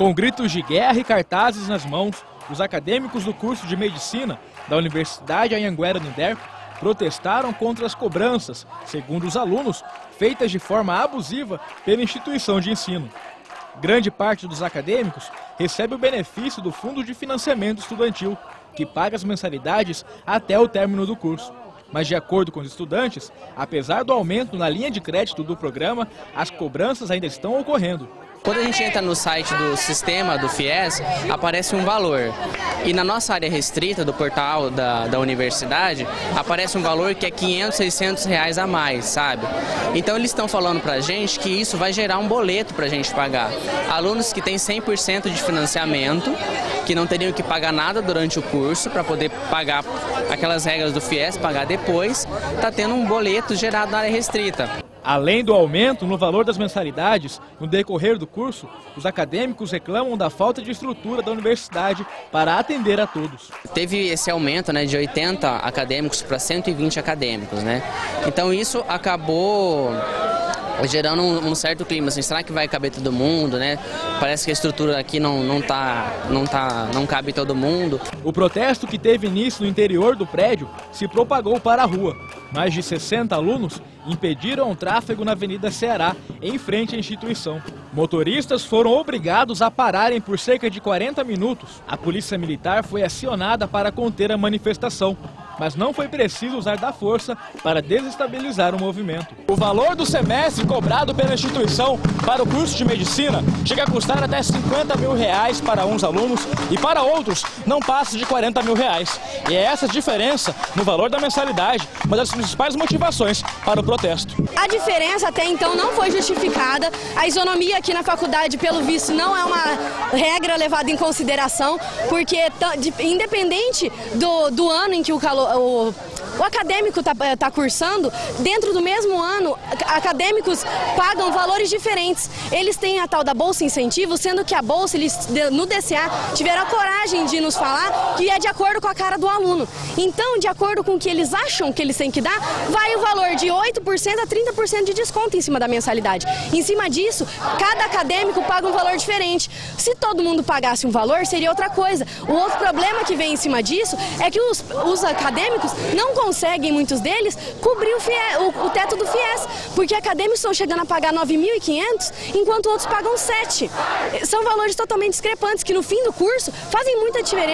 Com gritos de guerra e cartazes nas mãos, os acadêmicos do curso de Medicina da Universidade Anhanguera Uniderp protestaram contra as cobranças, segundo os alunos, feitas de forma abusiva pela instituição de ensino. Grande parte dos acadêmicos recebe o benefício do Fundo de Financiamento Estudantil, que paga as mensalidades até o término do curso. Mas, de acordo com os estudantes, apesar do aumento na linha de crédito do programa, as cobranças ainda estão ocorrendo. Quando a gente entra no site do sistema, do FIES, aparece um valor. E na nossa área restrita do portal da universidade, aparece um valor que é 500, 600 reais a mais, sabe? Então eles estão falando pra gente que isso vai gerar um boleto pra gente pagar. Alunos que têm 100% de financiamento, que não teriam que pagar nada durante o curso para poder pagar aquelas regras do FIES, pagar depois, tá tendo um boleto gerado na área restrita. Além do aumento no valor das mensalidades, no decorrer do curso, os acadêmicos reclamam da falta de estrutura da universidade para atender a todos. Teve esse aumento, de 80 acadêmicos para 120 acadêmicos, Então isso acabou gerando um certo clima, assim, será que vai caber todo mundo, Parece que a estrutura aqui não cabe todo mundo. O protesto que teve início no interior do prédio se propagou para a rua. Mais de 60 alunos impediram o tráfego na Avenida Ceará, em frente à instituição. Motoristas foram obrigados a pararem por cerca de 40 minutos. A polícia militar foi acionada para conter a manifestação, mas não foi preciso usar da força para desestabilizar o movimento. O valor do semestre cobrado pela instituição para o curso de medicina chega a custar até 50 mil reais para uns alunos e para outros não passa de 40 mil reais. E é essa diferença no valor da mensalidade uma das principais motivações para o protesto. A diferença até então não foi justificada, a isonomia aqui na faculdade, pelo visto, não é uma regra levada em consideração, porque independente do ano em que o acadêmico está cursando, dentro do mesmo ano, acadêmicos pagam valores diferentes. Eles têm a tal da Bolsa Incentivo, sendo que a Bolsa, eles no DCA, tiveram a coragem de nos falar que é de acordo com a cara do aluno. Então, de acordo com o que eles acham que eles têm que dar, vai o valor de 8% a 30% de desconto em cima da mensalidade. Em cima disso, cada acadêmico paga um valor diferente. Se todo mundo pagasse um valor, seria outra coisa. O outro problema que vem em cima disso é que os acadêmicos não conseguem, muitos deles, cobrir o teto do FIES, porque acadêmicos estão chegando a pagar 9.500, enquanto outros pagam 7. São valores totalmente discrepantes, que no fim do curso fazem muita diferença.